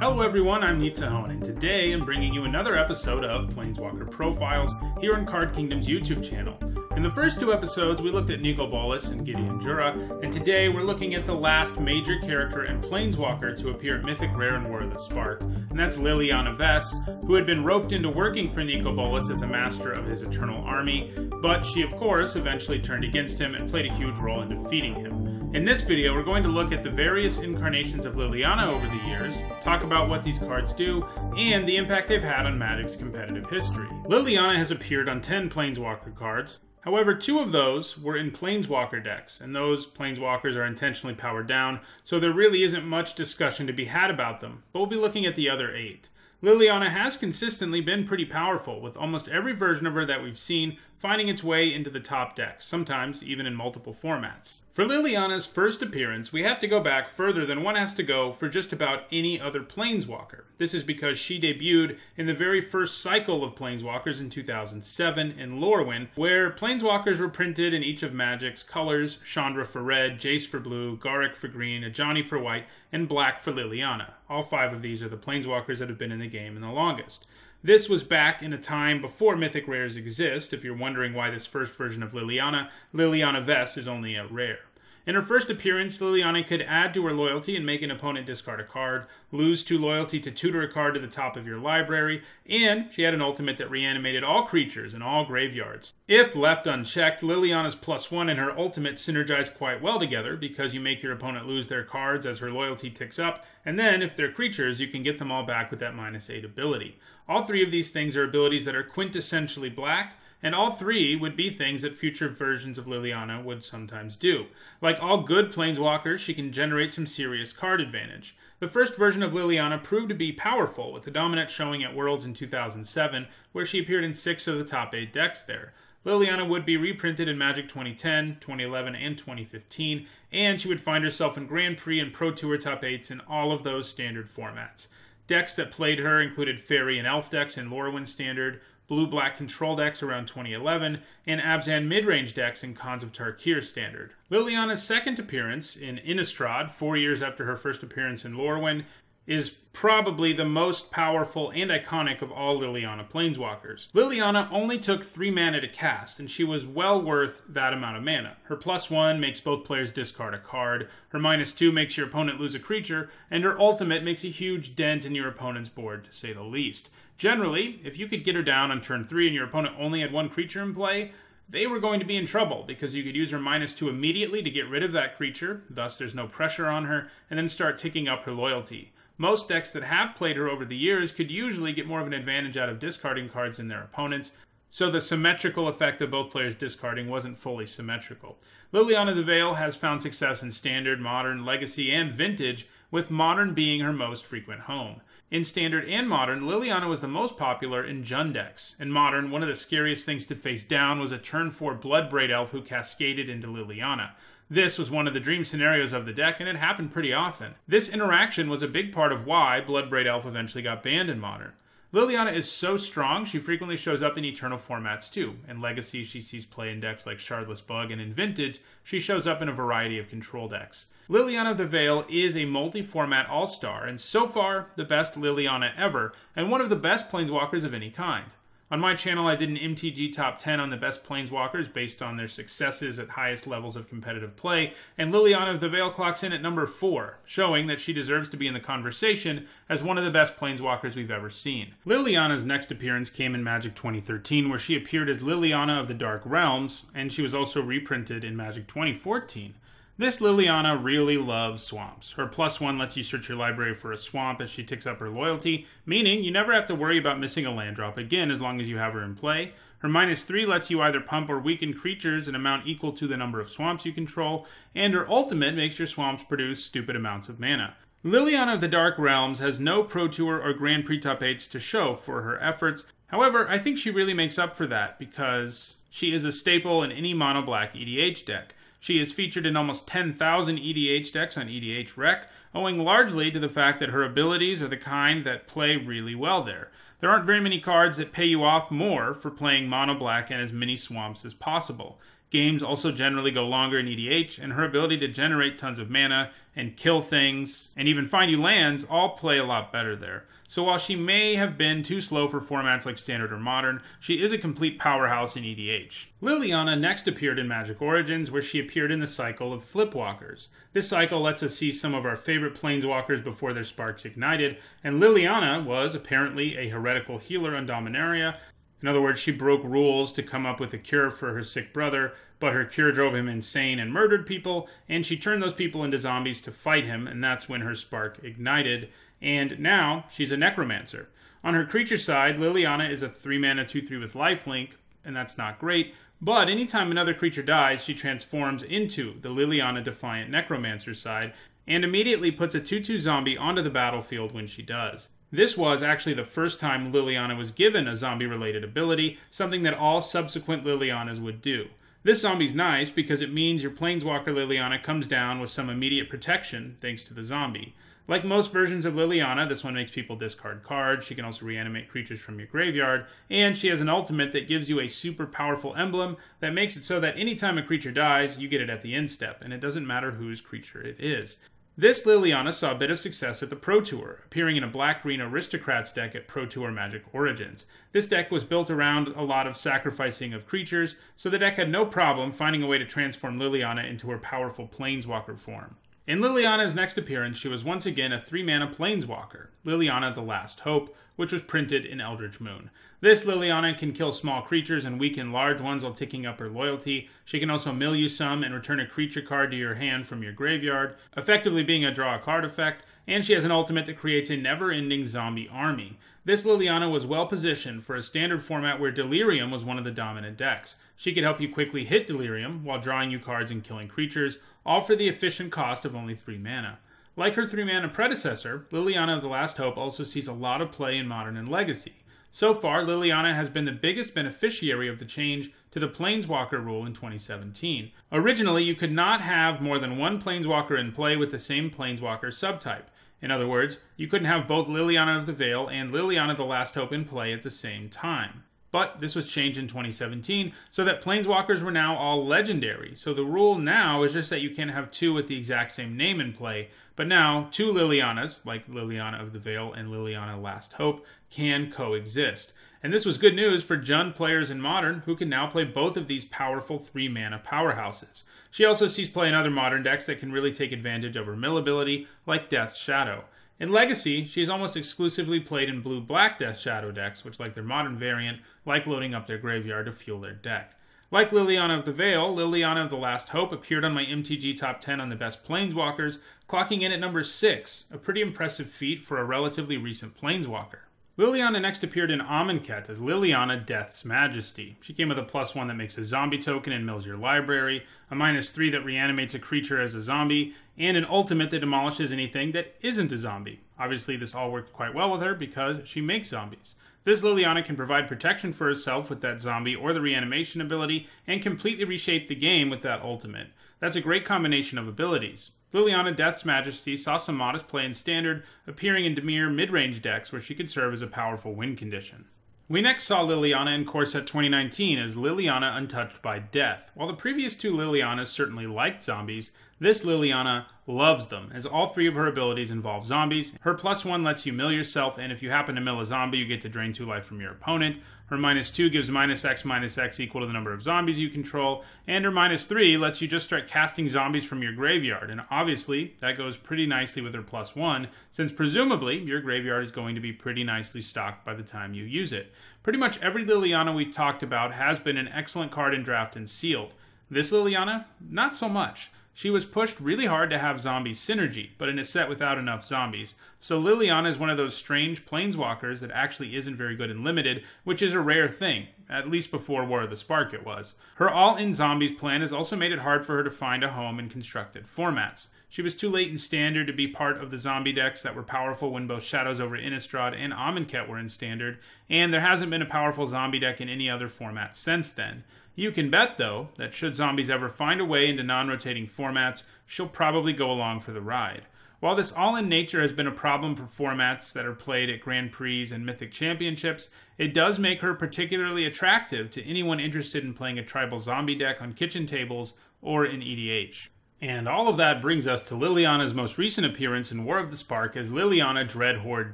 Hello everyone, I'm Nizzahon, and today I'm bringing you another episode of Planeswalker Profiles here on Card Kingdom's YouTube channel. In the first two episodes, we looked at Nicol Bolas and Gideon Jura, and today we're looking at the last major character and Planeswalker to appear at Mythic Rare and War of the Spark, and that's Liliana Vess, who had been roped into working for Nicol Bolas as a master of his Eternal Army, but she of course eventually turned against him and played a huge role in defeating him. In this video, we're going to look at the various incarnations of Liliana over the years, talk about what these cards do, and the impact they've had on Magic's competitive history. Liliana has appeared on 10 Planeswalker cards. However, 2 of those were in Planeswalker decks, and those Planeswalkers are intentionally powered down, so there really isn't much discussion to be had about them, but we'll be looking at the other 8. Liliana has consistently been pretty powerful, with almost every version of her that we've seen finding its way into the top decks, sometimes even in multiple formats. For Liliana's first appearance, we have to go back further than one has to go for just about any other Planeswalker. This is because she debuted in the very first cycle of Planeswalkers in 2007 in Lorwyn, where Planeswalkers were printed in each of Magic's colors: Chandra for red, Jace for blue, Garruk for green, Ajani for white, and black for Liliana. All 5 of these are the Planeswalkers that have been in the game in the longest. This was back in a time before Mythic Rares exist. If you're wondering why this first version of Liliana, Liliana Vess, is only a rare. In her first appearance, Liliana could add to her loyalty and make an opponent discard a card, lose 2 loyalty to tutor a card to the top of your library, and she had an ultimate that reanimated all creatures in all graveyards. If left unchecked, Liliana's +1 and her ultimate synergize quite well together, because you make your opponent lose their cards as her loyalty ticks up, and then if they're creatures, you can get them all back with that -8 ability. All 3 of these things are abilities that are quintessentially black, and all 3 would be things that future versions of Liliana would sometimes do. Like all good Planeswalkers, she can generate some serious card advantage. The first version of Liliana proved to be powerful, with a dominant showing at Worlds in 2007, where she appeared in 6 of the top 8 decks there. Liliana would be reprinted in Magic 2010, 2011, and 2015, and she would find herself in Grand Prix and Pro Tour top 8s in all of those standard formats. Decks that played her included Fairy and Elf decks in Lorwyn Standard, Blue-Black Control decks around 2011, and Abzan midrange decks in Khans of Tarkir Standard. Liliana's second appearance in Innistrad, 4 years after her first appearance in Lorwyn, is probably the most powerful and iconic of all Liliana Planeswalkers. Liliana only took 3 mana to cast, and she was well worth that amount of mana. Her +1 makes both players discard a card, her -2 makes your opponent lose a creature, and her ultimate makes a huge dent in your opponent's board, to say the least. Generally, if you could get her down on turn 3 and your opponent only had 1 creature in play, they were going to be in trouble, because you could use her -2 immediately to get rid of that creature, thus there's no pressure on her, and then start ticking up her loyalty. Most decks that have played her over the years could usually get more of an advantage out of discarding cards than their opponents, so the symmetrical effect of both players discarding wasn't fully symmetrical. Liliana of the Veil has found success in Standard, Modern, Legacy, and Vintage, with Modern being her most frequent home. In Standard and Modern, Liliana was the most popular in Jund decks. In Modern, one of the scariest things to face down was a turn 4 Bloodbraid Elf who cascaded into Liliana. This was one of the dream scenarios of the deck, and it happened pretty often. This interaction was a big part of why Bloodbraid Elf eventually got banned in Modern. Liliana is so strong, she frequently shows up in Eternal formats too. In Legacy, she sees play in decks like Shardless Bug, and in Vintage, she shows up in a variety of Control decks. Liliana of the Veil is a multi-format all-star, and so far, the best Liliana ever, and one of the best Planeswalkers of any kind. On my channel, I did an MTG Top 10 on the best Planeswalkers based on their successes at highest levels of competitive play, and Liliana of the Veil clocks in at number 4, showing that she deserves to be in the conversation as one of the best Planeswalkers we've ever seen. Liliana's next appearance came in Magic 2013, where she appeared as Liliana of the Dark Realms, and she was also reprinted in Magic 2014. This Liliana really loves swamps. Her +1 lets you search your library for a swamp as she ticks up her loyalty, meaning you never have to worry about missing a land drop again as long as you have her in play. Her -3 lets you either pump or weaken creatures an amount equal to the number of swamps you control, and her ultimate makes your swamps produce stupid amounts of mana. Liliana of the Dark Realms has no Pro Tour or Grand Prix Top 8s to show for her efforts. However, I think she really makes up for that, because she is a staple in any mono-black EDH deck. She is featured in almost 10,000 EDH decks on EDH Rec, owing largely to the fact that her abilities are the kind that play really well there. There aren't very many cards that pay you off more for playing mono black and as many swamps as possible. Games also generally go longer in EDH, and her ability to generate tons of mana and kill things and even find you lands all play a lot better there. So while she may have been too slow for formats like Standard or Modern, she is a complete powerhouse in EDH. Liliana next appeared in Magic Origins, where she appeared in the cycle of Flipwalkers. This cycle lets us see some of our favorite Planeswalkers before their sparks ignited, and Liliana was apparently a heretical healer on Dominaria. In other words, she broke rules to come up with a cure for her sick brother, but her cure drove him insane and murdered people, and she turned those people into zombies to fight him, and that's when her spark ignited, and now she's a necromancer. On her creature side, Liliana is a 3-mana 2/3 with lifelink, and that's not great, but anytime another creature dies, she transforms into the Liliana Defiant Necromancer side, and immediately puts a 2/2 zombie onto the battlefield when she does. This was actually the first time Liliana was given a zombie-related ability, something that all subsequent Lilianas would do. This zombie's nice because it means your Planeswalker Liliana comes down with some immediate protection thanks to the zombie. Like most versions of Liliana, this one makes people discard cards, she can also reanimate creatures from your graveyard, and she has an ultimate that gives you a super powerful emblem that makes it so that anytime a creature dies, you get it at the end step, and it doesn't matter whose creature it is. This Liliana saw a bit of success at the Pro Tour, appearing in a black-green Aristocrats deck at Pro Tour Magic Origins. This deck was built around a lot of sacrificing of creatures, so the deck had no problem finding a way to transform Liliana into her powerful Planeswalker form. In Liliana's next appearance, she was once again a 3-mana Planeswalker, Liliana the Last Hope, which was printed in Eldritch Moon. This Liliana can kill small creatures and weaken large ones while ticking up her loyalty. She can also mill you some and return a creature card to your hand from your graveyard, effectively being a draw a card effect, and she has an ultimate that creates a never-ending zombie army. This Liliana was well positioned for a standard format where Delirium was one of the dominant decks. She could help you quickly hit Delirium while drawing you cards and killing creatures, all for the efficient cost of only 3 mana. Like her 3-mana predecessor, Liliana of the Last Hope also sees a lot of play in Modern and Legacy. So far, Liliana has been the biggest beneficiary of the change to the Planeswalker rule in 2017. Originally, you could not have more than one Planeswalker in play with the same Planeswalker subtype. In other words, you couldn't have both Liliana of the Veil and Liliana the Last Hope in play at the same time. But this was changed in 2017 so that Planeswalkers were now all legendary, so the rule now is just that you can't have two with the exact same name in play, but now two Lilianas, like Liliana of the Veil and Liliana Last Hope, can coexist. And this was good news for Jund players in Modern, who can now play both of these powerful 3-mana powerhouses. She also sees play in other Modern decks that can really take advantage of her mill ability, like Death's Shadow. In Legacy, she's almost exclusively played in blue-black Death Shadow decks, which, like their Modern variant, like loading up their graveyard to fuel their deck. Like Liliana of the Veil, Liliana of the Last Hope appeared on my MTG Top 10 on the best Planeswalkers, clocking in at number 6, a pretty impressive feat for a relatively recent Planeswalker. Liliana next appeared in Amonkhet as Liliana Death's Majesty. She came with a +1 that makes a zombie token and mills your library, a -3 that reanimates a creature as a zombie, and an ultimate that demolishes anything that isn't a zombie. Obviously, this all worked quite well with her because she makes zombies. This Liliana can provide protection for herself with that zombie or the reanimation ability, and completely reshape the game with that ultimate. That's a great combination of abilities. Liliana Death's Majesty saw some modest play in Standard, appearing in Demir mid-range decks where she could serve as a powerful win condition. We next saw Liliana in Core Set 2019 as Liliana Untouched by Death. While the previous two Lilianas certainly liked zombies, this Liliana loves them, as all three of her abilities involve zombies. Her +1 lets you mill yourself, and if you happen to mill a zombie, you get to drain 2 life from your opponent. Her -2 gives -X equal to the number of zombies you control, and her -3 lets you just start casting zombies from your graveyard, and obviously that goes pretty nicely with her +1, since presumably your graveyard is going to be pretty nicely stocked by the time you use it. Pretty much every Liliana we've talked about has been an excellent card in Draft and Sealed. This Liliana, not so much. She was pushed really hard to have zombie synergy, but in a set without enough zombies. So Liliana is one of those strange Planeswalkers that actually isn't very good in Limited, which is a rare thing, at least before War of the Spark it was. Her all-in zombies plan has also made it hard for her to find a home in constructed formats. She was too late in Standard to be part of the zombie decks that were powerful when both Shadows over Innistrad and Amonkhet were in Standard, and there hasn't been a powerful zombie deck in any other format since then. You can bet, though, that should zombies ever find a way into non-rotating formats, she'll probably go along for the ride. While this all-in nature has been a problem for formats that are played at Grand Prix and Mythic Championships, it does make her particularly attractive to anyone interested in playing a tribal zombie deck on kitchen tables or in EDH. And all of that brings us to Liliana's most recent appearance in War of the Spark as Liliana Dreadhorde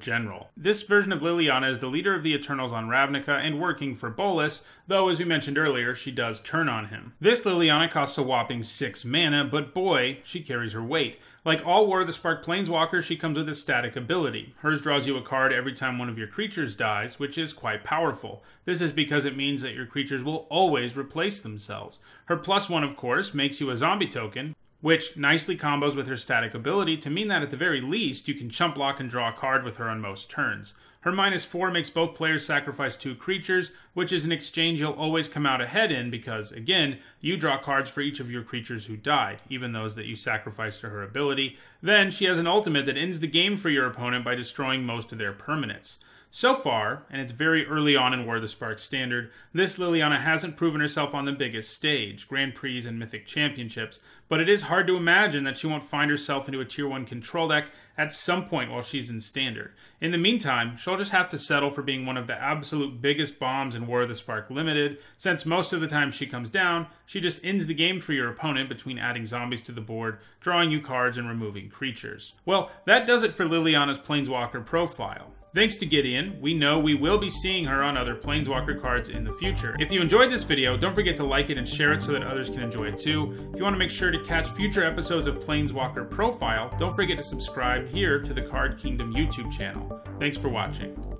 General. This version of Liliana is the leader of the Eternals on Ravnica and working for Bolas, though as we mentioned earlier, she does turn on him. This Liliana costs a whopping 6 mana, but boy, she carries her weight. Like all War of the Spark Planeswalkers, she comes with a static ability. Hers draws you a card every time one of your creatures dies, which is quite powerful. This is because it means that your creatures will always replace themselves. Her +1, of course, makes you a zombie token, which nicely combos with her static ability to mean that at the very least you can chump block and draw a card with her on most turns. Her -4 makes both players sacrifice 2 creatures, which is an exchange you'll always come out ahead in because, again, you draw cards for each of your creatures who died, even those that you sacrificed to her ability. Then she has an ultimate that ends the game for your opponent by destroying most of their permanents. So far, and it's very early on in War of the Spark Standard, this Liliana hasn't proven herself on the biggest stage, Grand Prix and Mythic Championships, but it is hard to imagine that she won't find herself into a Tier 1 control deck at some point while she's in Standard. In the meantime, she'll just have to settle for being one of the absolute biggest bombs in War of the Spark Limited, since most of the time she comes down, she just ends the game for your opponent between adding zombies to the board, drawing you cards, and removing creatures. Well, that does it for Liliana's Planeswalker profile. Thanks to Gideon, we know we will be seeing her on other Planeswalker cards in the future. If you enjoyed this video, don't forget to like it and share it so that others can enjoy it too. If you want to make sure to catch future episodes of Planeswalker Profile, don't forget to subscribe here to the Card Kingdom YouTube channel. Thanks for watching.